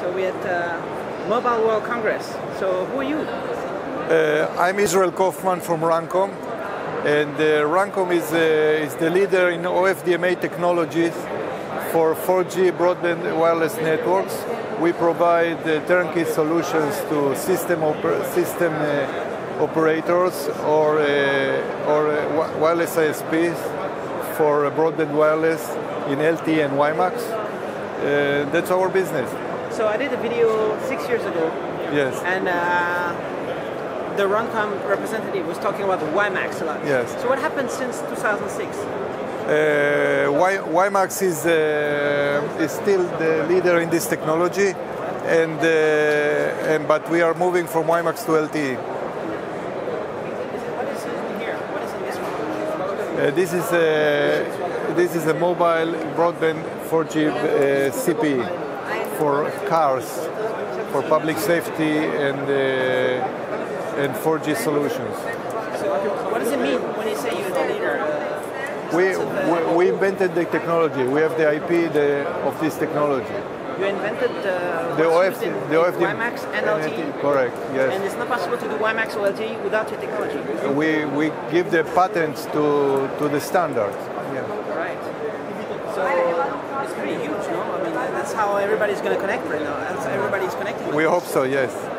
So we're at Mobile World Congress. So who are you? I'm Israel Kaufman from Runcom, and Runcom is the leader in OFDMA technologies for 4G broadband wireless networks. We provide turnkey solutions to system operators or wireless ISPs for broadband wireless in LTE and WiMAX. That's our business. So I did a video 6 years ago. Yes. And the Runcom representative was talking about WiMAX a lot. Yes. So what happened since 2006? WiMAX is still the leader in this technology, but we are moving from WiMAX to LTE. What is in here? What is in this one? This is a mobile broadband 4G CPE. For cars, for public safety and 4G solutions. So what does it mean when you say you're the leader? We invented the technology. We have the IP of this technology. You invented the OFD, WiMAX and LTE? Correct, yes. And it's not possible to do WiMAX or LTE without your technology? We give the patents to the standard. Yeah. Right. So it's pretty huge, no? That's how everybody's going to connect right now. That's how everybody's connecting. We hope so, yes.